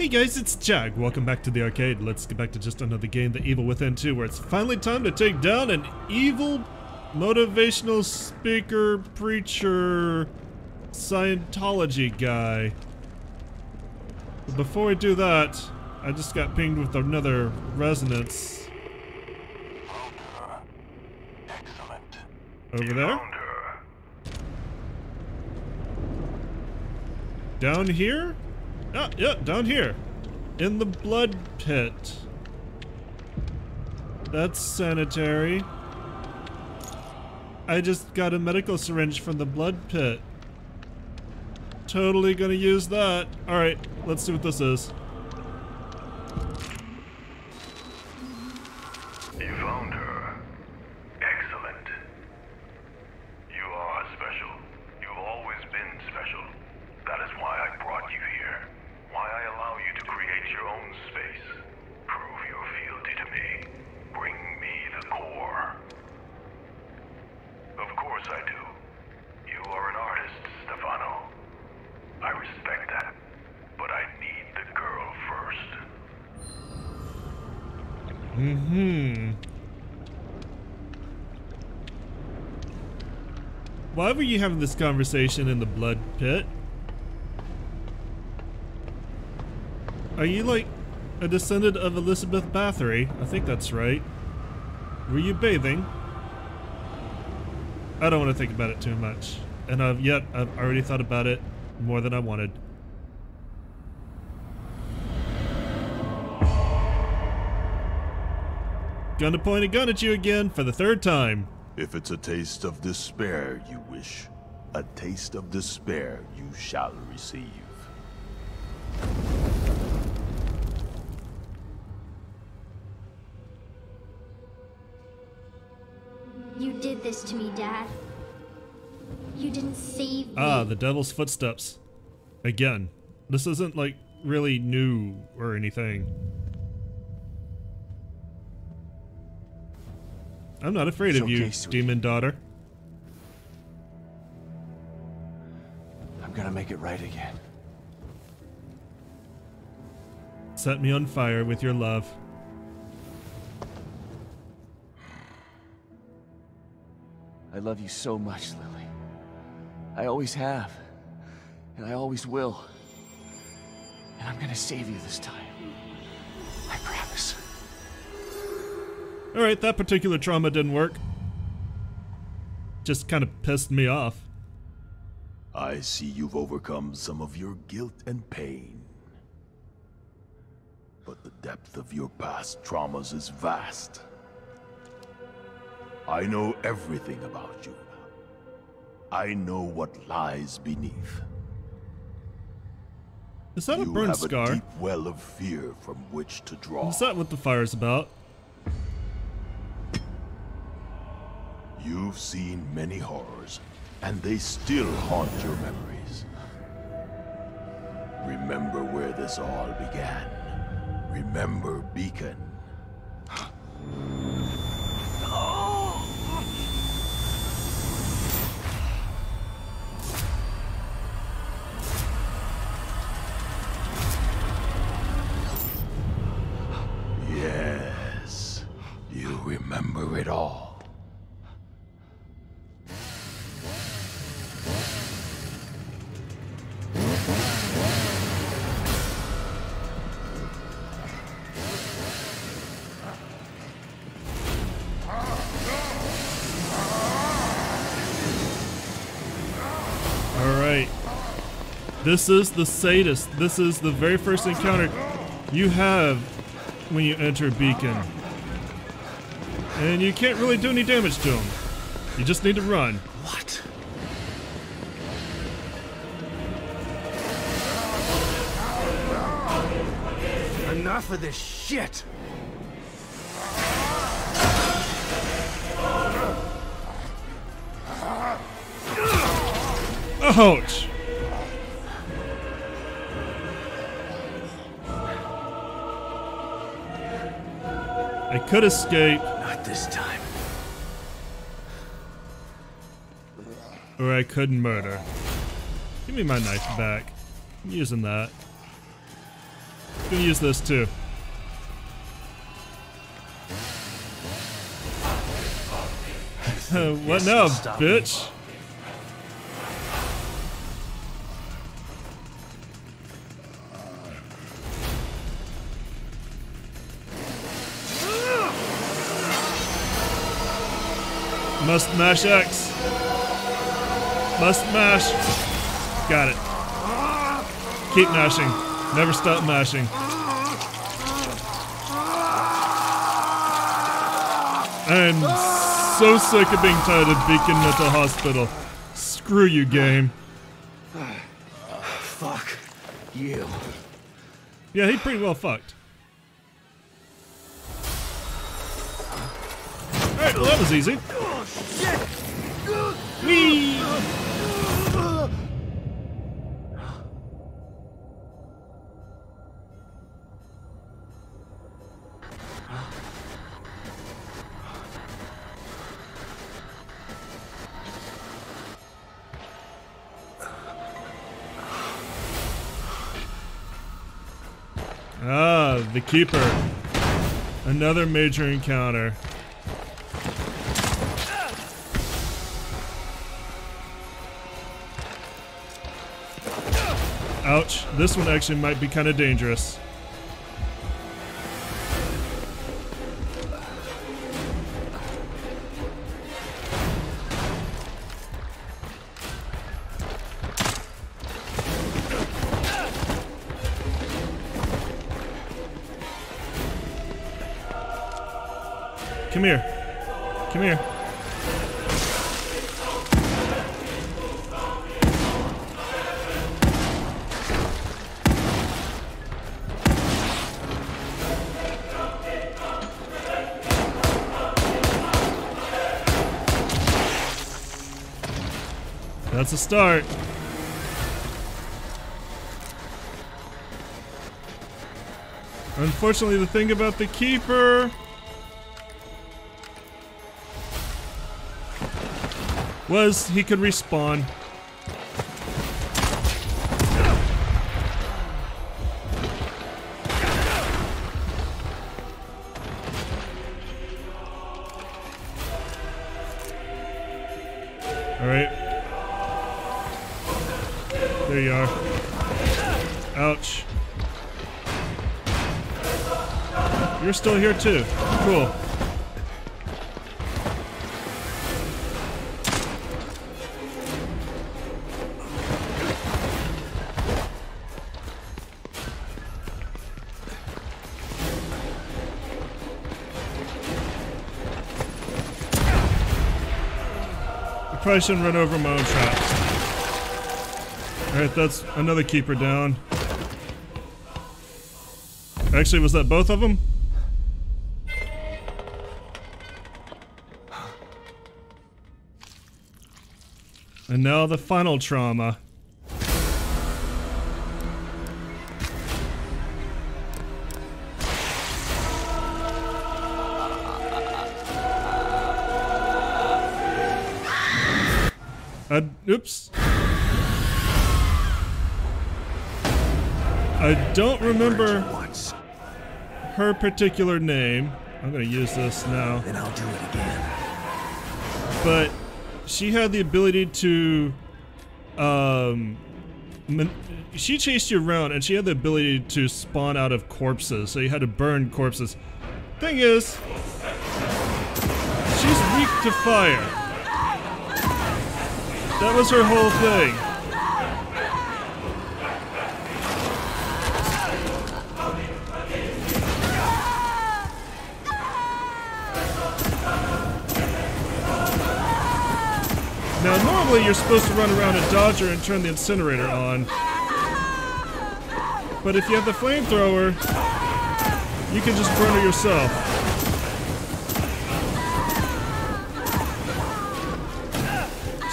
Hey guys, it's Jag. Welcome back to the arcade. Let's get back to just another game, The Evil Within 2, where it's finally time to take down an evil motivational speaker, preacher, Scientology guy. But before we do that, I just got pinged with another resonance. Over there? Down here? Ah, yeah, down here. In the blood pit. That's sanitary. I just got a medical syringe from the blood pit. Totally gonna use that. Alright, let's see what this is. You found her. Excellent. You are special. You've always been special. That is why I brought you here. Why I allow you to create your own space. Prove your fealty to me. Bring me the core. Of course I do. You are an artist, Stefano. I respect that. But I need the girl first. Why were you having this conversation in the blood pit? Are you like a descendant of Elizabeth Bathory? I think that's right. Were you bathing? I don't want to think about it too much. And I've already thought about it more than I wanted. Gonna point a gun at you again for the third time. If it's a taste of despair you wish, a taste of despair you shall receive. You did this to me, Dad. You didn't save me. Ah, the devil's footsteps. Again. This isn't like really new or anything. I'm not afraid of you, demon daughter. I'm gonna make it right again. Set me on fire with your love. I love you so much, Lily. I always have. And I always will. And I'm gonna save you this time. I promise. Alright, that particular trauma didn't work. Just kind of pissed me off. I see you've overcome some of your guilt and pain. But the depth of your past traumas is vast. I know everything about you. I know what lies beneath. Is that a burn scar? You have a deep well of fear from which to draw. Is that what the fire's about? You've seen many horrors, and they still haunt your memories. Remember where this all began. Remember Beacon. Yes, you remember it all. This is the sadist. This is the very first encounter you have when you enter Beacon. And you can't really do any damage to him. You just need to run. What? Enough of this shit! Ouch! I could escape. Not this time. Or I could murder. Give me my knife back. I'm using that. gonna use this too. What now, bitch? Must mash X. Must mash. Got it. Keep mashing. Never stop mashing. I'm so sick of being tired of Beacon Mental Hospital. Screw you, game. Fuck you. Yeah, he pretty well fucked. Alright, well, that was easy. Whee! Ah, the Keeper. Another major encounter. Ouch, this one actually might be kind of dangerous. Come here. Come here. That's a start. Unfortunately, the thing about the Keeper... was he could respawn. Alright. There you are. Ouch. You're still here too. Cool. I shouldn't run over my own traps. Alright, that's another Keeper down. Actually, was that both of them? And now the final trauma. Oops. I don't remember her particular name. I'm gonna use this now. Then I'll do it again. But she had the ability to, she chased you around, and she had the ability to spawn out of corpses. So you had to burn corpses. Thing is, she's weak to fire. That was her whole thing. Now normally you're supposed to run around a dodger and turn the incinerator on. But if you have the flamethrower, you can just burn her yourself.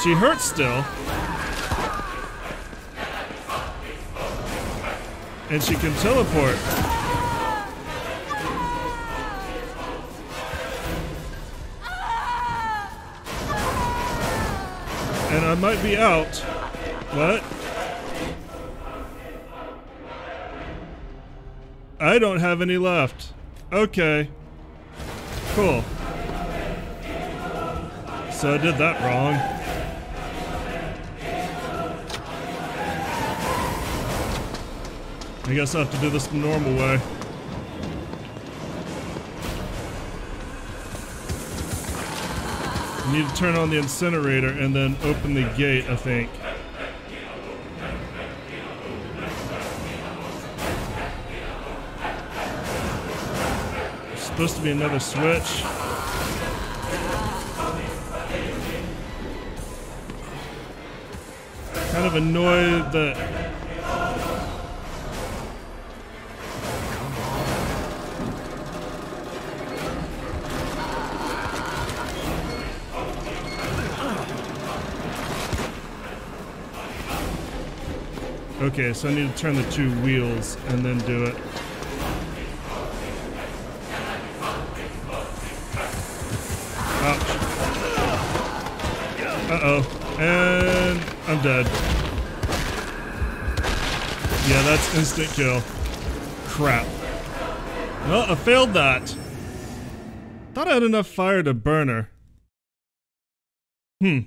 She hurts still, and she can teleport. And I might be out. What? I don't have any left. Okay. Cool. So I did that wrong. I guess I have to do this the normal way. I need to turn on the incinerator and then open the gate, I think. There's supposed to be another switch. Kind of annoyed that okay, so I need to turn the two wheels and then do it. Ouch. Uh-oh. And I'm dead. Yeah, that's instant kill. Crap. Well, I failed that. Thought I had enough fire to burn her. Hmm.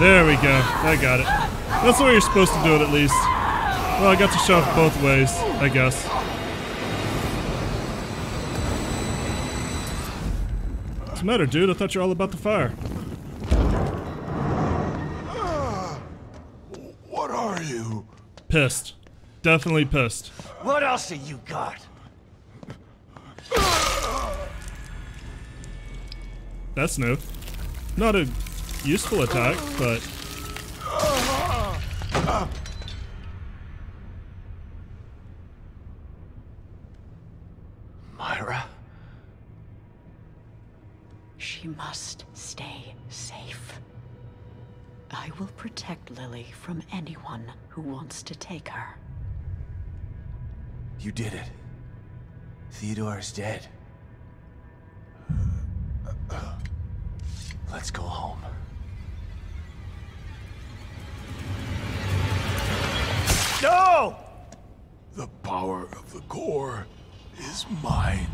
There we go. I got it. That's the way you're supposed to do it, at least. Well, I got to shove both ways, I guess. What's the matter, dude? I thought you were all about the fire. What are you? Pissed. Definitely pissed. What else have you got? That's new. Not a useful attack, but Myra, she must stay safe. I will protect Lily from anyone who wants to take her. You did it. Theodore is dead. Let's go home. No! The power of the core is mine.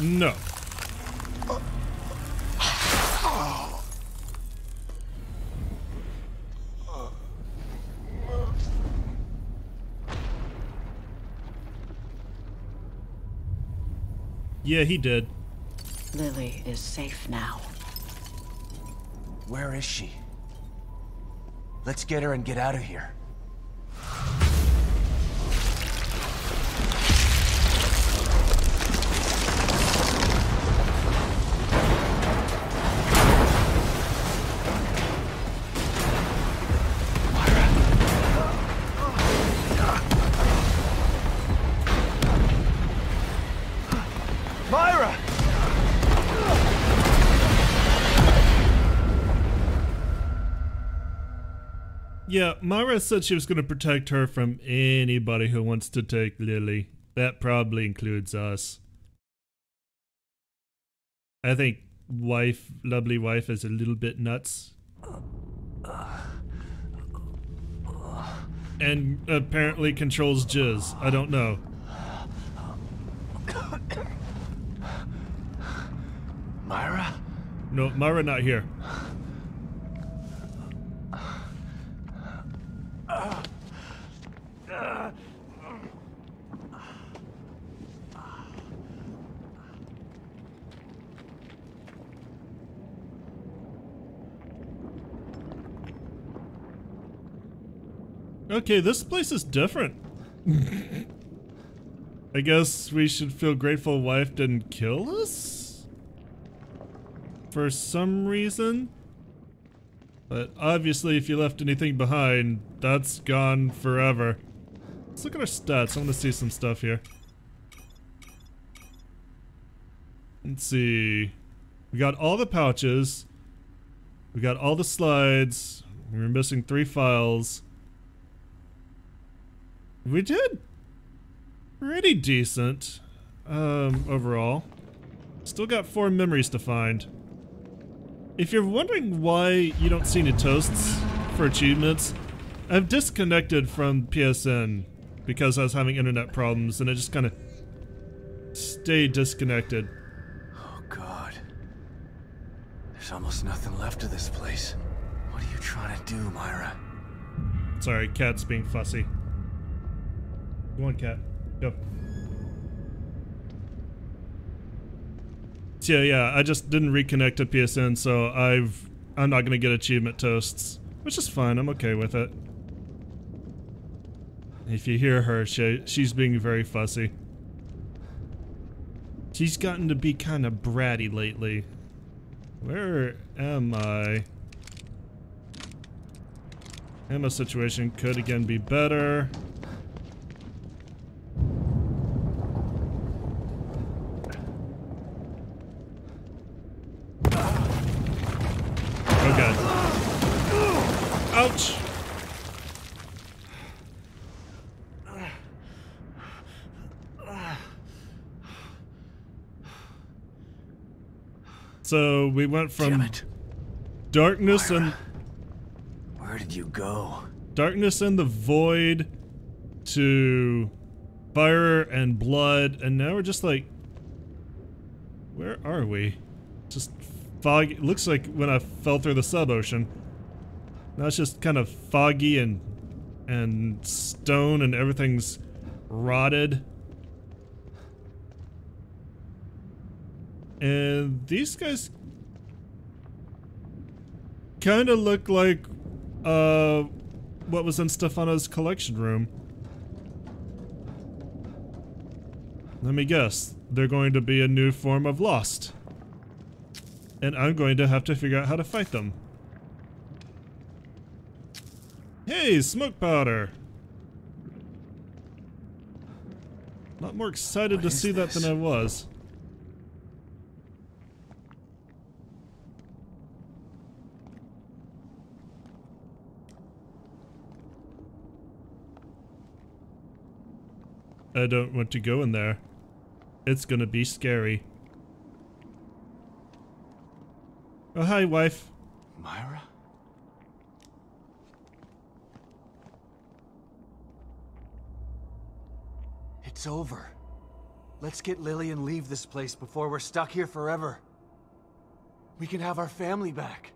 No. Yeah, he did. Lily is safe now. Where is she? Let's get her and get out of here. Yeah, Myra said she was going to protect her from anybody who wants to take Lily. That probably includes us. I think wife, lovely wife, is a little bit nuts. And apparently controls jizz. I don't know. Myra? No, Myra not here. Okay, this place is different. I guess we should feel grateful wife didn't kill us? For some reason? But obviously if you left anything behind, that's gone forever. Let's look at our stats. I want to see some stuff here. Let's see. We got all the pouches. We got all the slides. We were missing 3 files. We did pretty decent overall. Still got 4 memories to find. If you're wondering why you don't see any toasts for achievements, I've disconnected from PSN because I was having internet problems and I just kind of stayed disconnected. Oh God. There's almost nothing left of this place. What are you trying to do, Myra? Sorry, cat's being fussy. Come on, cat. Go. So yeah, I just didn't reconnect to PSN, so I'm not gonna get achievement toasts, which is fine. I'm okay with it. If you hear her, she's being very fussy. She's gotten to be kind of bratty lately. Where am I? Emma's situation could again be better. So we went from darkness, Myra, and where did you go? Darkness and the void to fire and blood, and now we're just like, where are we? Just fog. It looks like when I fell through the sub-ocean. Now it's just kind of foggy and stone, and everything's rotted. And these guys kind of look like what was in Stefano's collection room. Let me guess, they're going to be a new form of Lost. And I'm going to have to figure out how to fight them. Hey, smoke powder! A lot more excited to see that than I was. I don't want to go in there. It's gonna be scary. Oh, hi, wife. Myra? It's over. Let's get Lily and leave this place before we're stuck here forever. We can have our family back.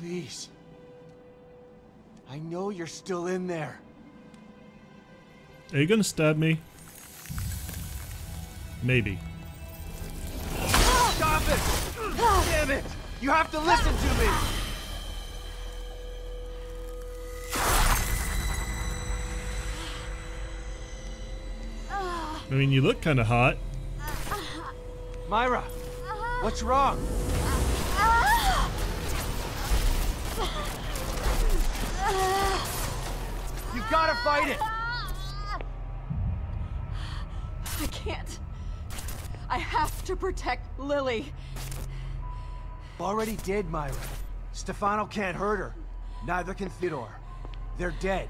Please. I know you're still in there. Are you gonna stab me? Maybe. Stop it! Damn it! You have to listen to me! I mean, you look kind of hot. Myra, what's wrong? You gotta fight it! I can't. I have to protect Lily. Already did, Myra. Stefano can't hurt her. Neither can Theodore. They're dead.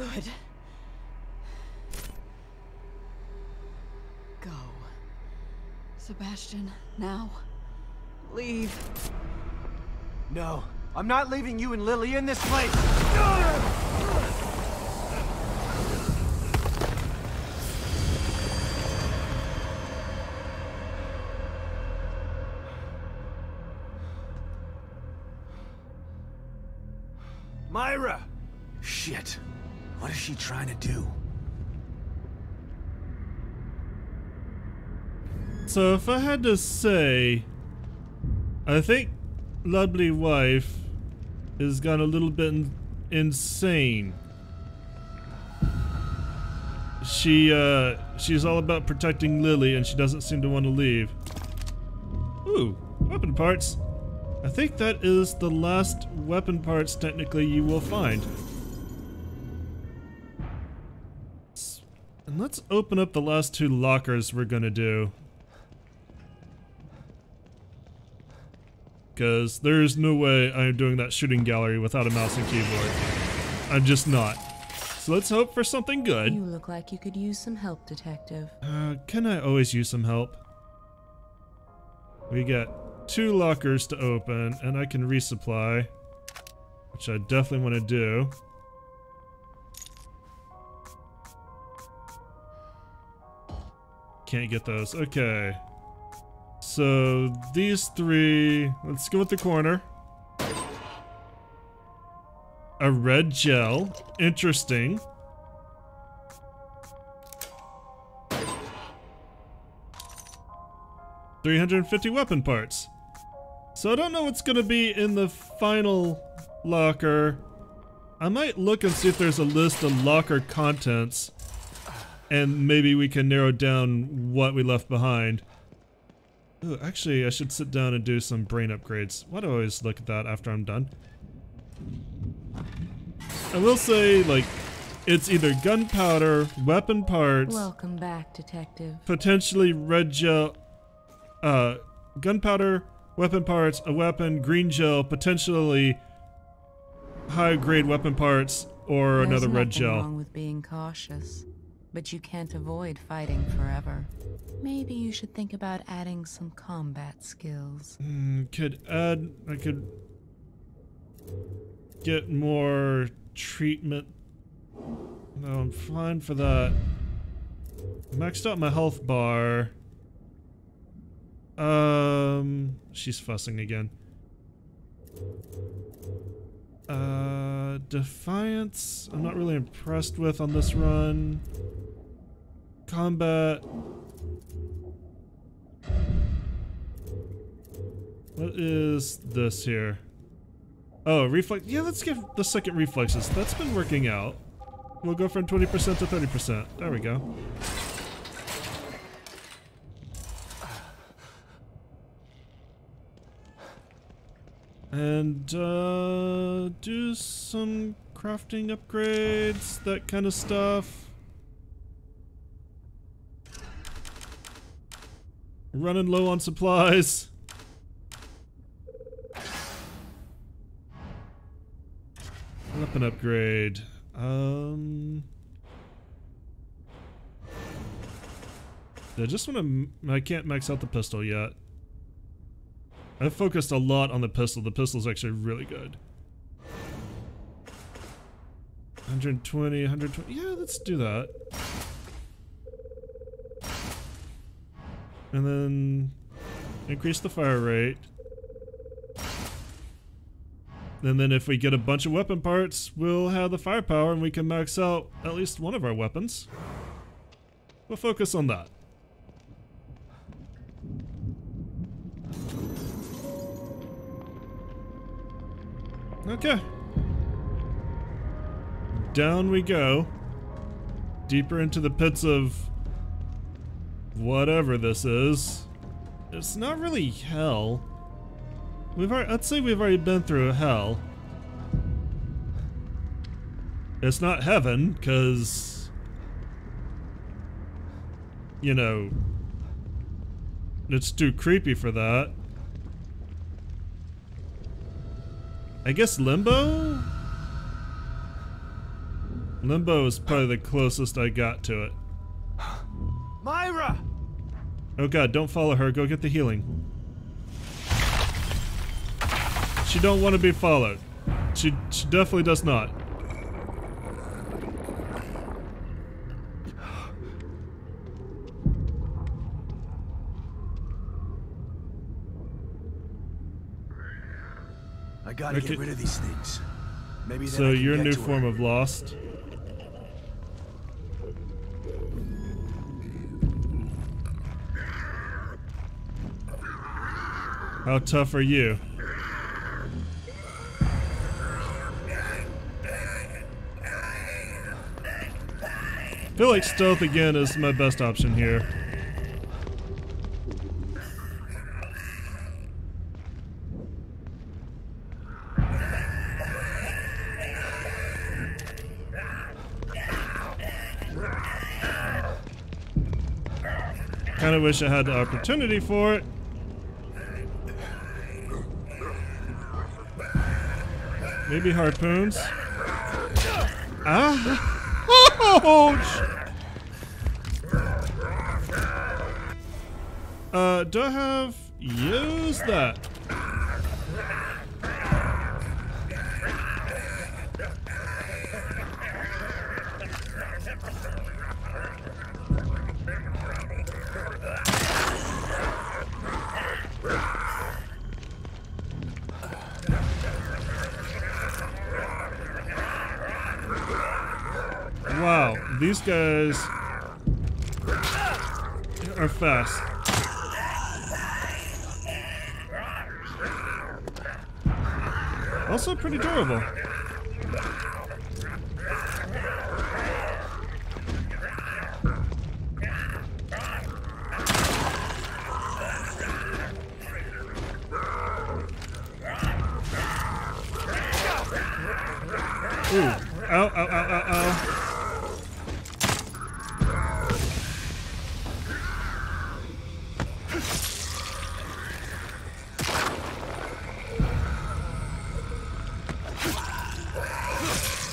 Good. Go. Sebastian, now. Leave. No. I'm not leaving you and Lily in this place! Myra! Shit. What is she trying to do? So if I had to say, I think lovely wife has gone a little bit insane. She's all about protecting Lily and she doesn't seem to want to leave. Ooh, weapon parts. I think that is the last weapon parts technically you will find. And let's open up the last two lockers we're gonna do. Because there's no way I'm doing that shooting gallery without a mouse and keyboard. I'm just not. So let's hope for something good. You look like you could use some help, detective. Can I always use some help? We got two lockers to open, and I can resupply, which I definitely want to do. Can't get those. Okay. So these three, let's go with the corner. A red gel, interesting. $350 weapon parts. So I don't know what's gonna be in the final locker. I might look and see if there's a list of locker contents and maybe we can narrow down what we left behind. Ooh, actually, I should sit down and do some brain upgrades. Why do I always look at that after I'm done? I will say, like, it's either gunpowder, weapon parts... Welcome back, detective. Potentially red gel... gunpowder, weapon parts, a weapon, green gel, potentially high-grade weapon parts, or another red gel. There's nothing wrong with being cautious, but you can't avoid fighting forever. Maybe you should think about adding some combat skills. I could get more treatment. No, I'm fine for that. Maxed out my health bar. She's fussing again. Defiance, I'm not really impressed with on this run. Combat. What is this here? Oh, reflex. Yeah, let's give the second reflexes. That's been working out. We'll go from 20% to 30%. There we go. And do some crafting upgrades, that kind of stuff. Running low on supplies. Weapon upgrade. I just want to... I can't max out the pistol yet. I've focused a lot on the pistol. The pistol's actually really good. 120, 120... Yeah, let's do that. And then... increase the fire rate. And then if we get a bunch of weapon parts, we'll have the firepower and we can max out at least one of our weapons. We'll focus on that. Okay. Down we go. Deeper into the pits of whatever this is. It's not really hell. I'd say we've already been through hell. It's not heaven, because, you know, it's too creepy for that. I guess limbo? Limbo is probably the closest I got to it. Myra! Oh god, don't follow her. Go get the healing. She don't want to be followed. She definitely does not. I gotta okay. Get rid of these things. Maybe then so your new form of lost. How tough are you? I feel like stealth again is my best option here. Kind of wish I had the opportunity for it. Maybe harpoons. Ah! Oh! Do I have used that? Wow, these guys are fast. Also pretty durable. Ooh, ow, ow, ow, ow, ow.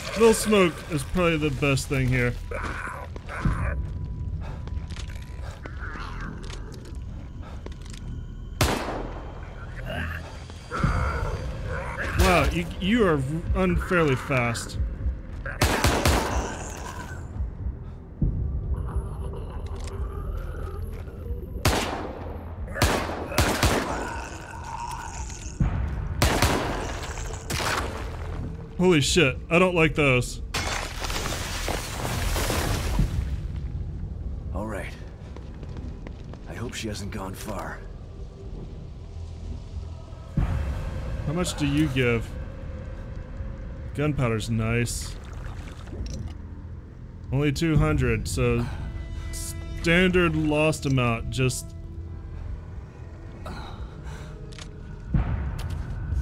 A little smoke is probably the best thing here. Wow, you are unfairly fast. Holy shit, I don't like those. Alright. I hope she hasn't gone far. How much do you give? Gunpowder's nice. Only 200, so standard lost amount, just...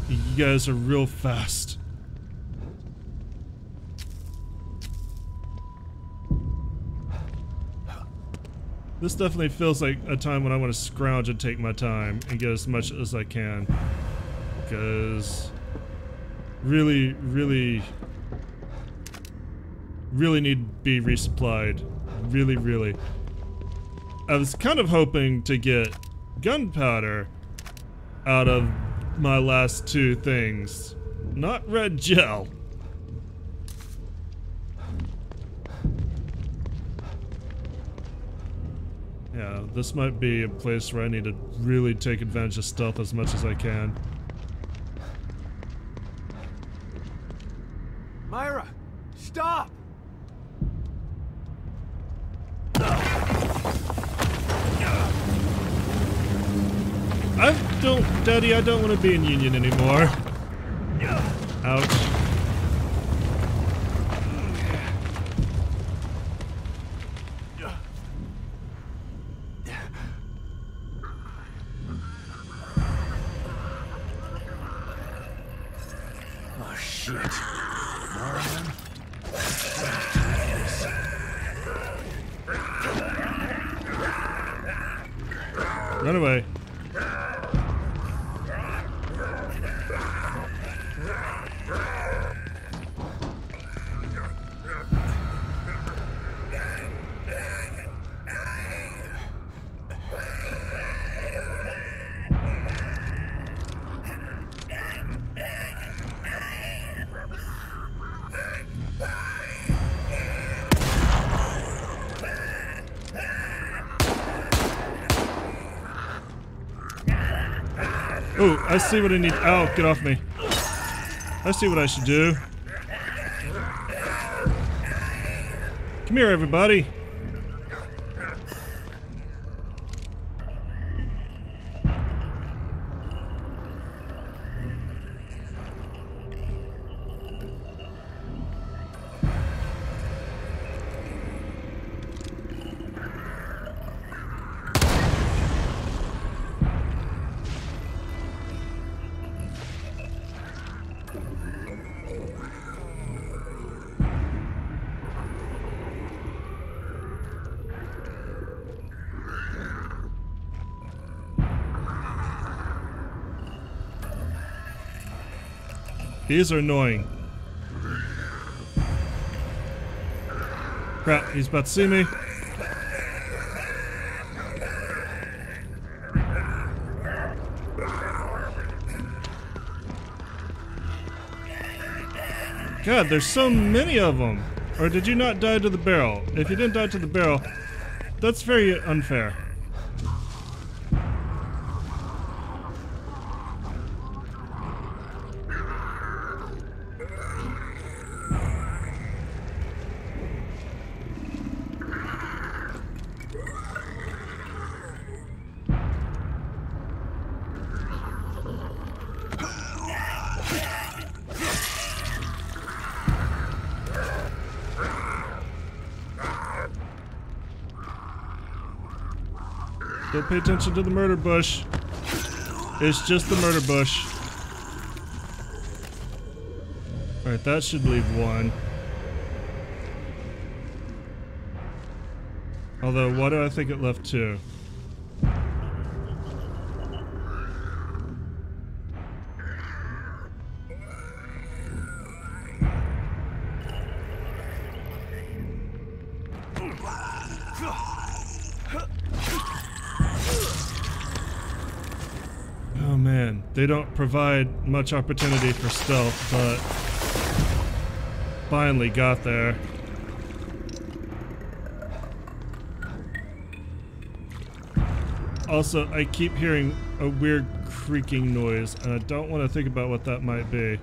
You guys are real fast. This definitely feels like a time when I want to scrounge and take my time and get as much as I can. Because really, really, really need to be resupplied. Really, really. I was kind of hoping to get gunpowder out of my last two things. Not red gel. Yeah, this might be a place where I need to really take advantage of stealth as much as I can. Myra, stop! Daddy, I don't want to be in Union anymore. Ouch. Run away. Ooh, I see what I need. Ow, get off me. I see what I should do. Come here, everybody. These are annoying. Crap, he's about to see me. God, there's so many of them. Or did you not die to the barrel? If you didn't die to the barrel, that's very unfair. Don't pay attention to the murder bush. It's just the murder bush. Alright, that should leave one. Although, why do I think it left two? They don't provide much opportunity for stealth, but finally got there. Also, I keep hearing a weird creaking noise, and I don't want to think about what that might be.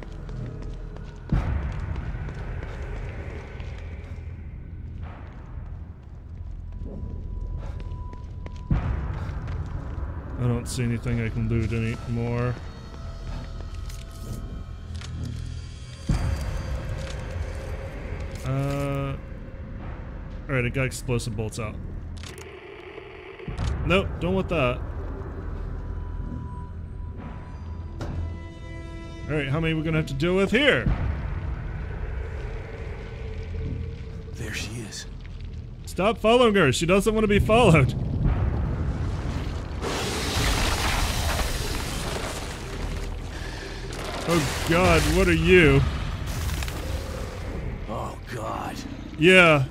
I don't see anything I can loot anymore. Alright, I got explosive bolts out. Nope, don't want that. Alright, how many are we gonna have to deal with here? There she is. Stop following her, she doesn't want to be followed. Oh God, what are you? Oh God. Yeah.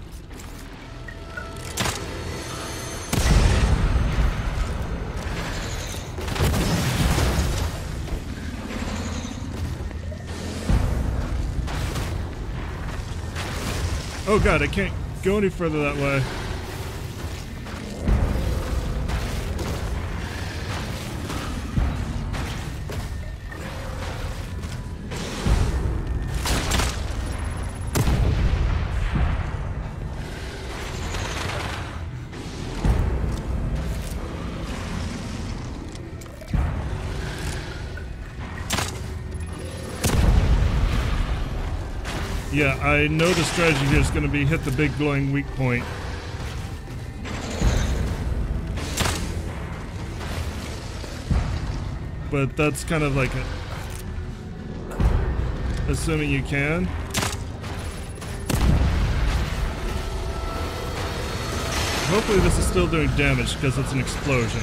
Oh God, I can't go any further that way. Yeah, I know the strategy here is going to be hit the big glowing weak point. But that's kind of like a, assuming you can. Hopefully this is still doing damage because it's an explosion.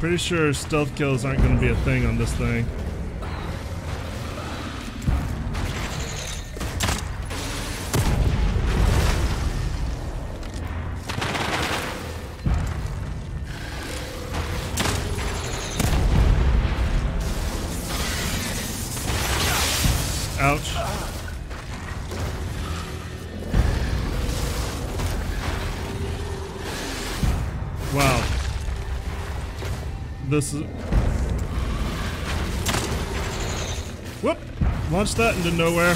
Pretty sure stealth kills aren't going to be a thing on this thing. Ouch. Wow. This is... Whoop! Launched that into nowhere.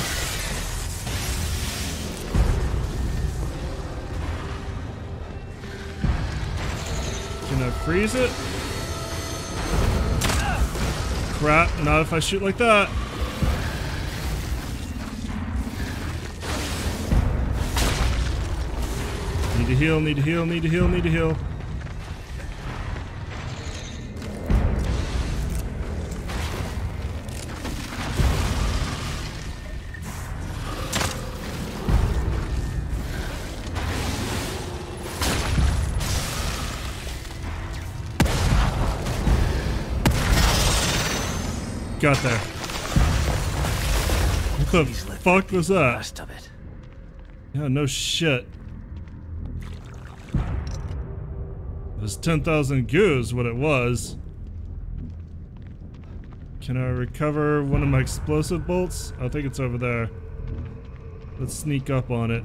Can I freeze it? Crap, not if I shoot like that. Need to heal, need to heal, need to heal, need to heal. Got there. What the fuck was that? Yeah, no shit. It was 10,000 goos, what it was. Can I recover one of my explosive bolts? I think it's over there. Let's sneak up on it.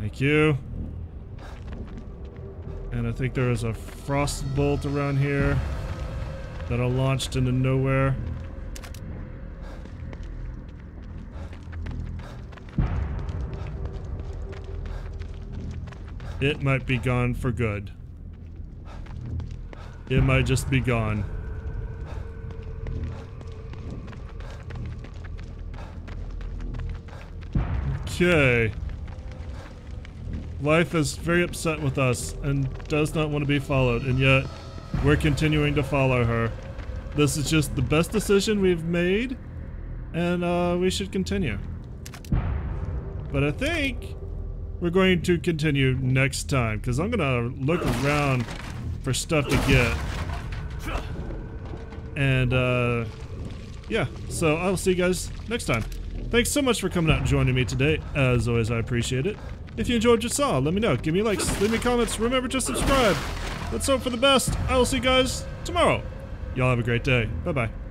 Thank you. And I think there is a frost bolt around here that I launched into nowhere. It might be gone for good. It might just be gone. Okay. Life is very upset with us and does not want to be followed, and yet we're continuing to follow her. This is just the best decision we've made, and we should continue. But I think we're going to continue next time, because I'm going to look around for stuff to get. And yeah, so I'll see you guys next time. Thanks so much for coming out and joining me today. As always, I appreciate it. If you enjoyed what you saw, let me know. Give me likes, leave me comments, remember to subscribe. Let's hope for the best. I will see you guys tomorrow. Y'all have a great day. Bye-bye.